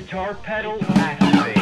guitar pedal activated.